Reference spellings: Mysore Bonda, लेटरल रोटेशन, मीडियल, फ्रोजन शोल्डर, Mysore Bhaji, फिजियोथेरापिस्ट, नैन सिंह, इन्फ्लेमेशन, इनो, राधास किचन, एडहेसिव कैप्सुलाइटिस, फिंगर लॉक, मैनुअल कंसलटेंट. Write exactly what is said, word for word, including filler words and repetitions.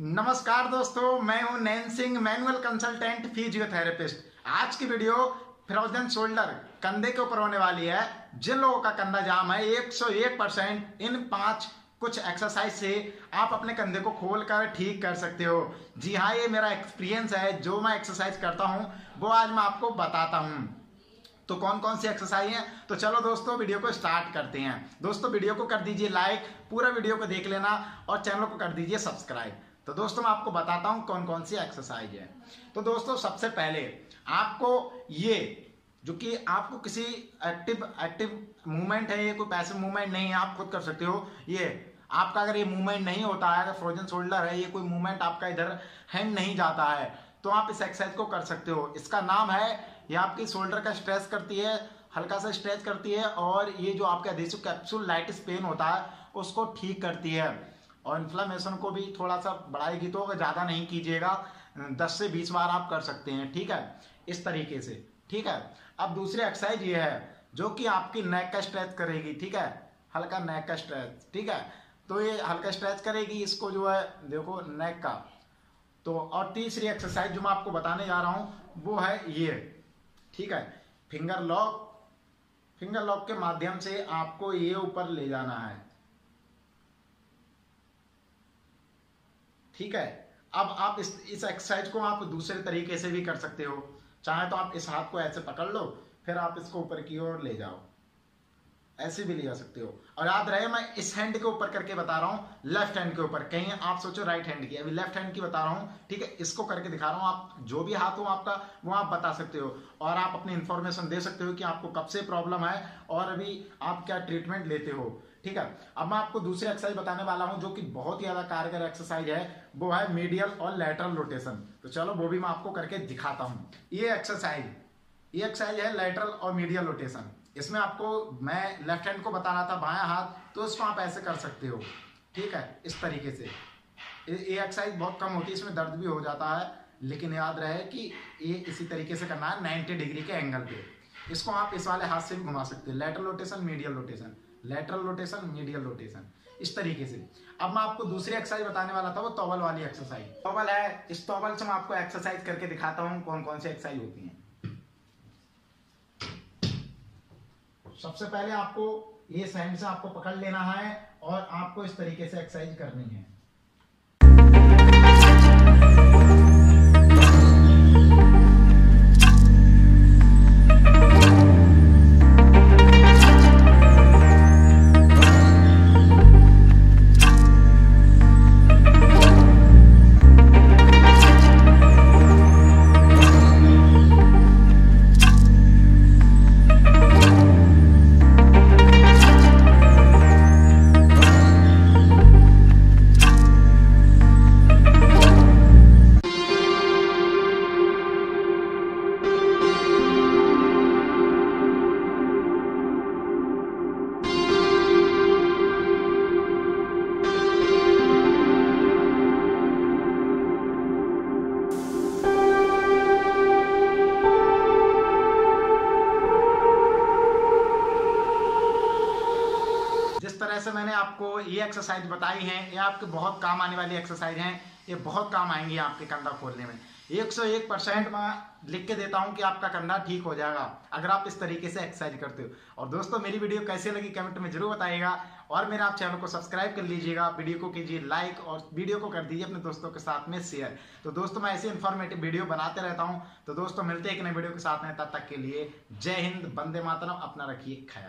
नमस्कार दोस्तों, मैं हूं नैन सिंह, मैनुअल कंसलटेंट फिजियोथेरापिस्ट। आज की वीडियो फ्रोजन शोल्डर कंधे के ऊपर होने वाली है। जिन लोगों का कंधा जाम है एक सौ एक परसेंट इन पांच कुछ एक्सरसाइज से आप अपने कंधे को खोलकर ठीक कर सकते हो। जी हाँ, ये मेरा एक्सपीरियंस है। जो मैं एक्सरसाइज करता हूँ वो आज मैं आपको बताता हूँ। तो कौन कौन सी एक्सरसाइज है, तो चलो दोस्तों वीडियो को स्टार्ट करते हैं। दोस्तों वीडियो को कर दीजिए लाइक, पूरा वीडियो को देख लेना और चैनल को कर दीजिए सब्सक्राइब। तो दोस्तों मैं आपको बताता हूँ कौन कौन सी एक्सरसाइज है। तो दोस्तों सबसे पहले आपको ये जो कि आपको किसी एक्टिव एक्टिव मूवमेंट है, ये कोई पैसिव मूवमेंट नहीं है, आप खुद कर सकते हो। ये आपका अगर ये मूवमेंट नहीं होता है, अगर फ्रोजन शोल्डर है, ये कोई मूवमेंट आपका इधर हैंड नहीं जाता है, तो आप इस एक्सरसाइज को कर सकते हो। इसका नाम है, ये आपकी शोल्डर का स्ट्रेस करती है, हल्का सा स्ट्रेच करती है और ये जो आपका एडहेसिव कैप्सुलाइटिस पेन होता है उसको ठीक करती है और इन्फ्लेमेशन को भी थोड़ा सा बढ़ाएगी। तो ज़्यादा नहीं कीजिएगा, दस से बीस बार आप कर सकते हैं, ठीक है, इस तरीके से, ठीक है। अब दूसरी एक्सरसाइज ये है जो कि आपकी नेक का स्ट्रेच करेगी, ठीक है, हल्का नेक का स्ट्रेच, ठीक है। तो ये हल्का स्ट्रेच करेगी, इसको जो है देखो नेक का। तो और तीसरी एक्सरसाइज जो मैं आपको बताने जा रहा हूँ वो है ये, ठीक है, फिंगर लॉक। फिंगर लॉक के माध्यम से आपको ये ऊपर ले जाना है, ठीक है। अब आप इस इस एक्सरसाइज को आप दूसरे तरीके से भी कर सकते हो। चाहे तो आप इस हाथ को ऐसे पकड़ लो, फिर आप इसको ऊपर की ओर ले जाओ, ऐसे भी ले जा सकते हो। और याद रहे मैं इस हैंड के ऊपर करके बता रहा हूँ, लेफ्ट हैंड के ऊपर। कहीं आप सोचो राइट हैंड की, अभी लेफ्ट हैंड की बता रहा हूँ, ठीक है, इसको करके दिखा रहा हूँ। आप जो भी हाथ हो आपका वो आप बता सकते हो और आप अपनी इन्फॉर्मेशन दे सकते हो कि आपको कब से प्रॉब्लम है और अभी आप क्या ट्रीटमेंट लेते हो, ठीक है। अब मैं आपको दूसरी एक्सरसाइज बताने वाला हूँ जो कि बहुत ही ज्यादा कारगर एक्सरसाइज है, वो है मीडियल और लेटरल रोटेशन। तो चलो वो भी मैं आपको करके दिखाता हूँ। ये एक्सरसाइज ये एक्सरसाइज है लेटरल और मीडियल रोटेशन। इसमें आपको मैं लेफ्ट हैंड को बता रहा था, बायां हाथ, तो इसको आप ऐसे कर सकते हो, ठीक है, इस तरीके से। ये एक्सरसाइज बहुत कम होती है, इसमें दर्द भी हो जाता है, लेकिन याद रहे कि ये इसी तरीके से करना है नब्बे डिग्री के एंगल पे। इसको आप इस वाले हाथ से भी घुमा सकते हो, लेटरल रोटेशन मीडियल rotation, लेटरल रोटेशन मीडियल rotation, इस तरीके से। अब मैं आपको दूसरी एक्सरसाइज बताने वाला था, वो तौबल वाली एक्सरसाइज। तौबल है, इस तौबल से मैं आपको एक्सरसाइज करके दिखाता हूँ कौन कौन सी एक्सरसाइज होती है। सबसे पहले आपको ये साइड से आपको पकड़ लेना है और आपको इस तरीके से एक्सरसाइज करनी है। जिस तरह से मैंने आपको ये एक्सरसाइज बताई है, ये आपके बहुत काम आने वाली एक्सरसाइज हैं, ये बहुत काम आएंगी आपके कंधा खोलने में। एक सौ एक परसेंट मैं लिख के देता हूँ कि आपका कंधा ठीक हो जाएगा अगर आप इस तरीके से एक्सरसाइज करते हो। और दोस्तों मेरी वीडियो कैसे लगी कमेंट में जरूर बताइएगा और मेरे आप चैनल को सब्सक्राइब कर लीजिएगा, वीडियो को कीजिए लाइक और वीडियो को कर दीजिए अपने दोस्तों के साथ में शेयर। तो दोस्तों मैं ऐसे इन्फॉर्मेटिव वीडियो बनाते रहता हूँ। तो दोस्तों मिलते हैं एक नए वीडियो के साथ में, तब तक के लिए जय हिंद, वंदे मातरम, अपना रखिए ख्याल।